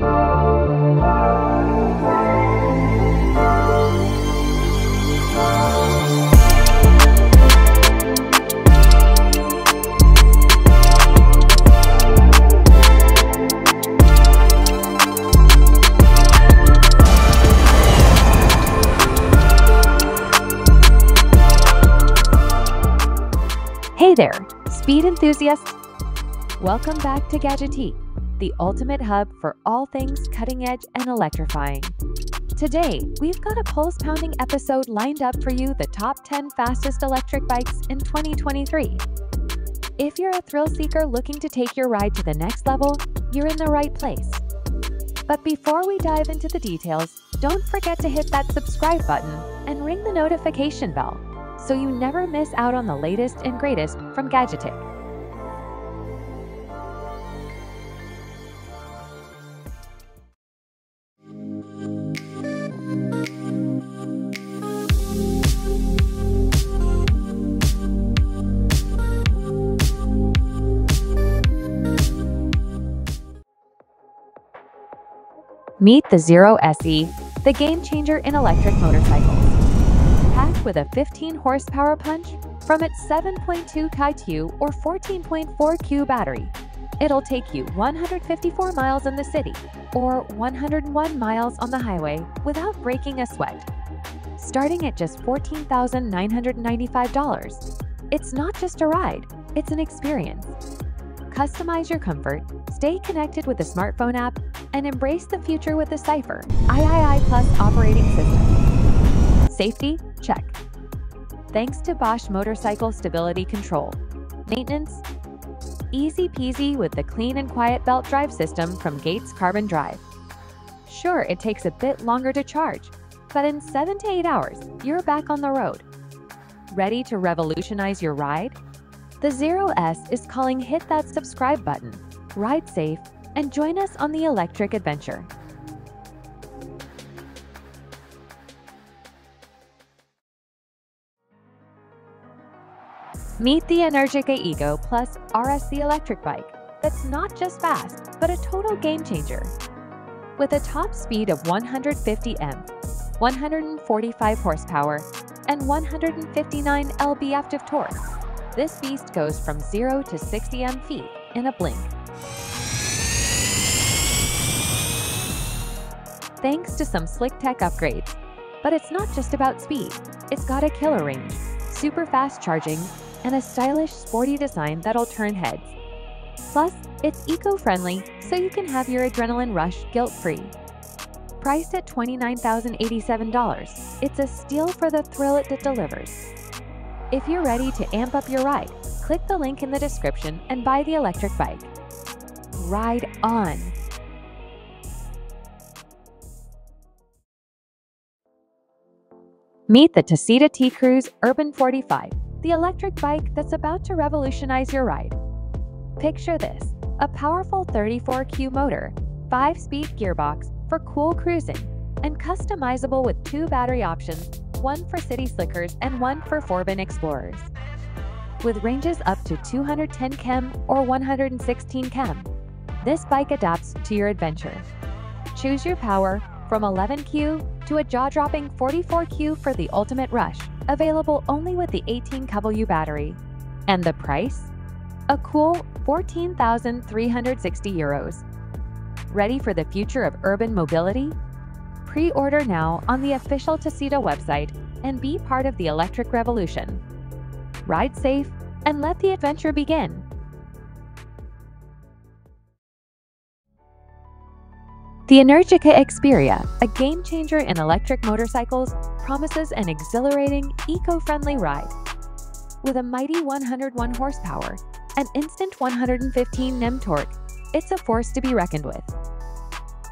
Hey there, speed enthusiasts! Welcome back to GADGETIQ, the ultimate hub for all things cutting-edge and electrifying. Today, we've got a pulse-pounding episode lined up for you, the top 10 fastest electric bikes in 2023. If you're a thrill-seeker looking to take your ride to the next level, you're in the right place. But before we dive into the details, don't forget to hit that subscribe button and ring the notification bell, so you never miss out on the latest and greatest from GADGETIQ. Meet the Zero SE, the game changer in electric motorcycles. With a 15-horsepower punch from its 7.2 kW or 14.4 Q battery, it'll take you 154 miles in the city or 101 miles on the highway without breaking a sweat. Starting at just $14,995, it's not just a ride, it's an experience. Customize your comfort, stay connected with the smartphone app, and embrace the future with the Cypher III Plus operating system. Safety? Check. Thanks to Bosch Motorcycle Stability Control. Maintenance? Easy peasy with the clean and quiet belt drive system from Gates Carbon Drive. Sure, it takes a bit longer to charge, but in 7 to 8 hours, you're back on the road. Ready to revolutionize your ride? The Zero S is calling. Hit that subscribe button, ride safe, and join us on the electric adventure. Meet the Energica Ego Plus RSC electric bike that's not just fast, but a total game changer. With a top speed of 150 M, 145 horsepower, and 159 lb-ft of torque, this beast goes from 0 to 60 M-feet in a blink. Thanks to some slick tech upgrades. But it's not just about speed, it's got a killer range, super fast charging, and a stylish, sporty design that'll turn heads. Plus, it's eco-friendly, so you can have your adrenaline rush guilt-free. Priced at $29,087, it's a steal for the thrill it delivers. If you're ready to amp up your ride, click the link in the description and buy the electric bike. Ride on! Meet the Tacita T-Cruise Urban 45. The electric bike that's about to revolutionize your ride. Picture this, a powerful 34Q motor, 5-speed gearbox for cool cruising, and customizable with 2 battery options, one for city slickers and one for urban explorers. With ranges up to 210 km or 116 km, this bike adapts to your adventure. Choose your power from 11Q to a jaw-dropping 44Q for the ultimate rush. Available only with the 18kW battery. And the price? A cool €14,360. Ready for the future of urban mobility? Pre-order now on the official Tacita website and be part of the electric revolution. Ride safe and let the adventure begin. The Energica Experia, a game changer in electric motorcycles, promises an exhilarating, eco-friendly ride. With a mighty 101 horsepower and instant 115 Nm torque, it's a force to be reckoned with.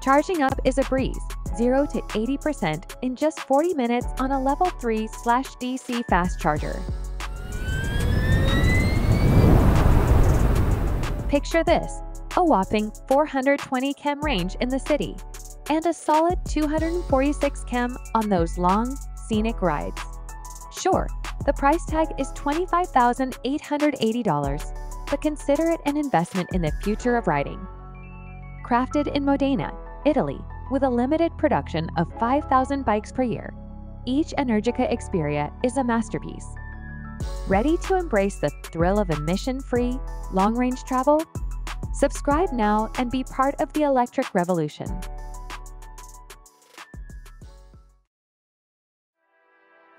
Charging up is a breeze, 0 to 80% in just 40 minutes on a level 3/DC fast charger. Picture this. A whopping 420 km range in the city, and a solid 246 km on those long, scenic rides. Sure, the price tag is $25,880, but consider it an investment in the future of riding. Crafted in Modena, Italy, with a limited production of 5,000 bikes per year. Each Energica Experia is a masterpiece. Ready to embrace the thrill of emission-free, long-range travel? Subscribe now and be part of the electric revolution.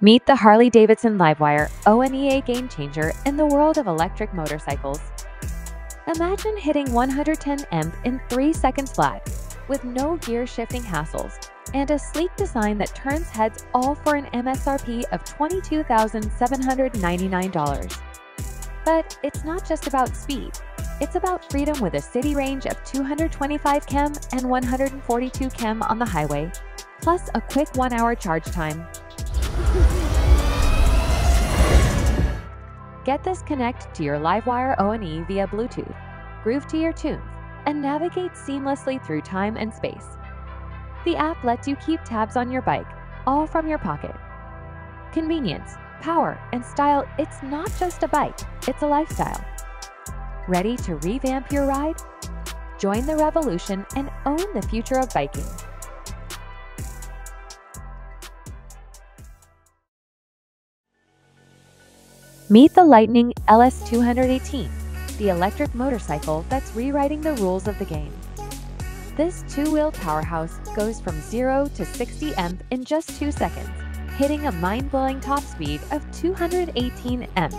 Meet the Harley-Davidson Livewire ONE game changer in the world of electric motorcycles. Imagine hitting 110 amp in 3 seconds flat, with no gear shifting hassles, and a sleek design that turns heads, all for an MSRP of $22,799. But it's not just about speed, it's about freedom with a city range of 225 km and 142 km on the highway, plus a quick 1-hour charge time. Get this connect to your Livewire ONE via Bluetooth, groove to your tunes, and navigate seamlessly through time and space. The app lets you keep tabs on your bike, all from your pocket. Convenience, power, and style, it's not just a bike, it's a lifestyle. Ready to revamp your ride? Join the revolution and own the future of biking. Meet the Lightning LS218, the electric motorcycle that's rewriting the rules of the game. This two-wheel powerhouse goes from 0 to 60 amp in just 2 seconds, hitting a mind-blowing top speed of 218 amp.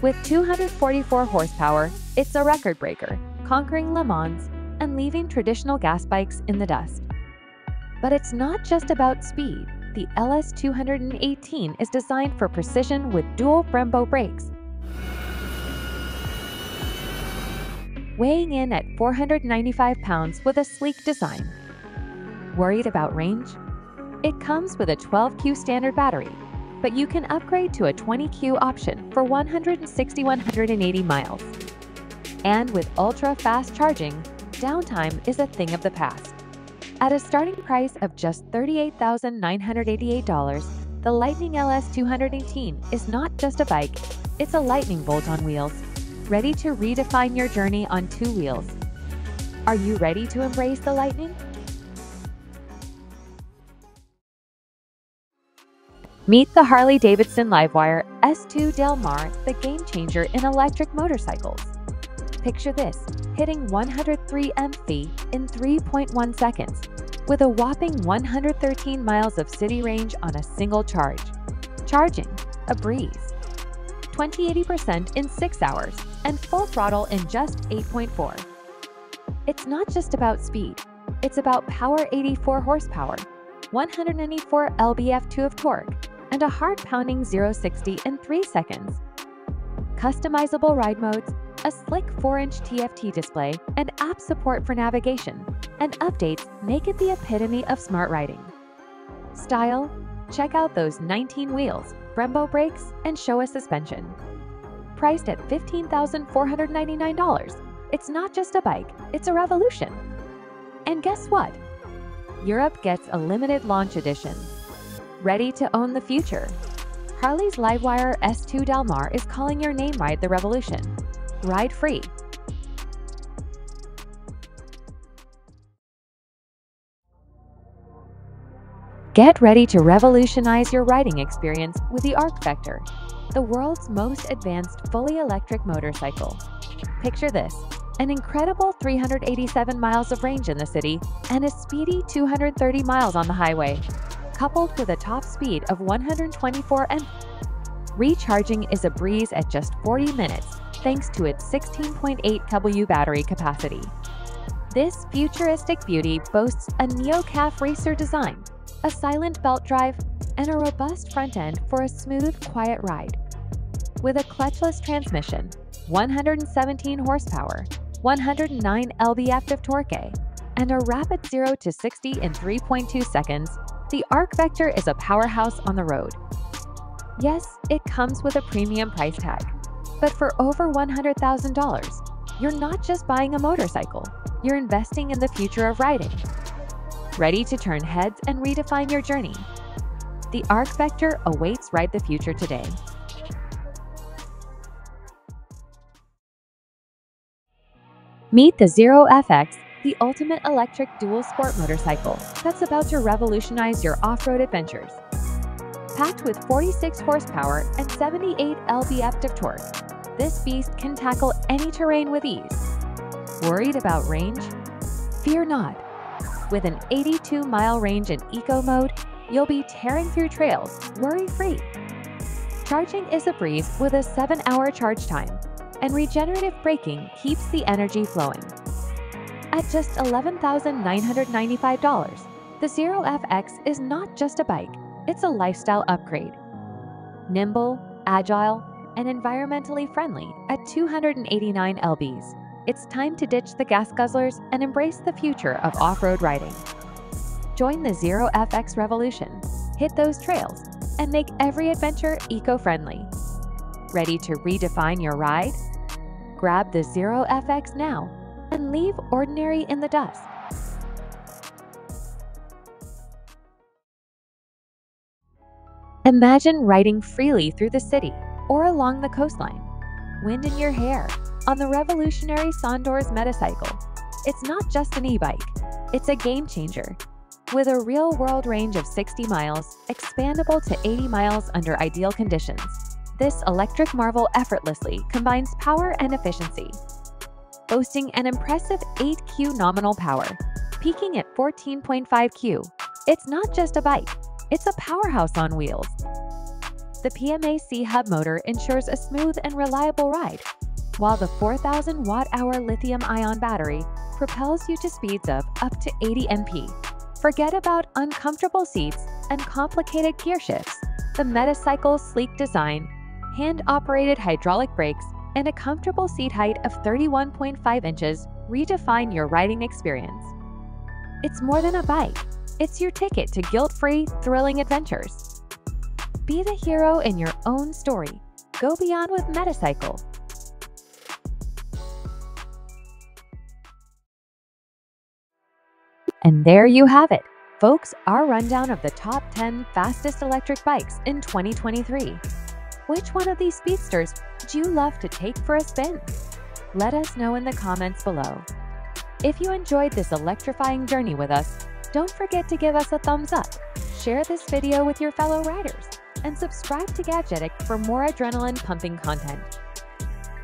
With 244 horsepower, it's a record breaker, conquering Le Mans and leaving traditional gas bikes in the dust. But it's not just about speed. The LS218 is designed for precision with dual Brembo brakes. Weighing in at 495 pounds with a sleek design. Worried about range? It comes with a 12Q standard battery, but you can upgrade to a 20Q option for 160–180 miles. And with ultra-fast charging, downtime is a thing of the past. At a starting price of just $38,988, the Lightning LS218 is not just a bike, it's a lightning bolt on wheels, ready to redefine your journey on two wheels. Are you ready to embrace the Lightning? Meet the Harley-Davidson Livewire S2 Del Mar, the game changer in electric motorcycles. Picture this, hitting 103 mph in 3.1 seconds, with a whopping 113 miles of city range on a single charge. Charging, a breeze. 20–80% in 6 hours, and full throttle in just 8.4. It's not just about speed, it's about power: 84 horsepower, 194 lb-ft of torque, and a heart-pounding 0–60 in 3 seconds. Customizable ride modes, a slick 4-inch TFT display, and app support for navigation, and updates make it the epitome of smart riding. Style? Check out those 19 wheels, Brembo brakes, and Showa suspension. Priced at $15,499, it's not just a bike, it's a revolution. And guess what? Europe gets a limited launch edition. Ready to own the future? Harley's Livewire S2 Del Mar is calling your name. Ride the revolution. Ride free. Get ready to revolutionize your riding experience with the Arc Vector, the world's most advanced fully electric motorcycle. Picture this, an incredible 387 miles of range in the city and a speedy 230 miles on the highway, coupled with a top speed of 124 mph. Recharging is a breeze at just 40 minutes, thanks to its 16.8 kW battery capacity. This futuristic beauty boasts a Neocaf racer design, a silent belt drive, and a robust front end for a smooth, quiet ride. With a clutchless transmission, 117 horsepower, 109 lb-ft of torque, and a rapid 0 to 60 in 3.2 seconds, the Arc Vector is a powerhouse on the road. Yes, it comes with a premium price tag, but for over $100,000, you're not just buying a motorcycle, you're investing in the future of riding. Ready to turn heads and redefine your journey? The Arc Vector awaits. Ride the future today. Meet the Zero FX, the ultimate electric dual sport motorcycle that's about to revolutionize your off-road adventures. Packed with 46 horsepower and 78 lb-ft of torque, this beast can tackle any terrain with ease. Worried about range? Fear not. With an 82-mile range in eco mode, you'll be tearing through trails worry-free. Charging is a breeze with a 7-hour charge time, and regenerative braking keeps the energy flowing. At just $11,995, the Zero FX is not just a bike, it's a lifestyle upgrade. Nimble, agile, and environmentally friendly at 289 lbs, it's time to ditch the gas guzzlers and embrace the future of off-road riding. Join the Zero FX revolution, hit those trails, and make every adventure eco-friendly. Ready to redefine your ride? Grab the Zero FX now and leave ordinary in the dust. Imagine riding freely through the city or along the coastline, wind in your hair, on the revolutionary Sondors Metacycle. It's not just an e-bike, it's a game changer. With a real-world range of 60 miles, expandable to 80 miles under ideal conditions, this electric marvel effortlessly combines power and efficiency. Boasting an impressive 8Q nominal power, peaking at 14.5Q, it's not just a bike, it's a powerhouse on wheels. The PMAC hub motor ensures a smooth and reliable ride, while the 4,000 watt-hour lithium-ion battery propels you to speeds of up to 80 mph. Forget about uncomfortable seats and complicated gear shifts. The Metacycle's sleek design, hand-operated hydraulic brakes, and a comfortable seat height of 31.5 inches redefine your riding experience. It's more than a bike, it's your ticket to guilt-free, thrilling adventures. Be the hero in your own story. Go beyond with Metacycle. And there you have it, folks, our rundown of the top 10 fastest electric bikes in 2023. Which one of these speedsters would you love to take for a spin? Let us know in the comments below. If you enjoyed this electrifying journey with us, don't forget to give us a thumbs up, share this video with your fellow riders, and subscribe to GADGETIQ for more adrenaline-pumping content.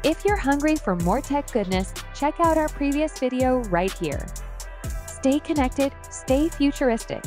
If you're hungry for more tech goodness, check out our previous video right here. Stay connected, stay futuristic.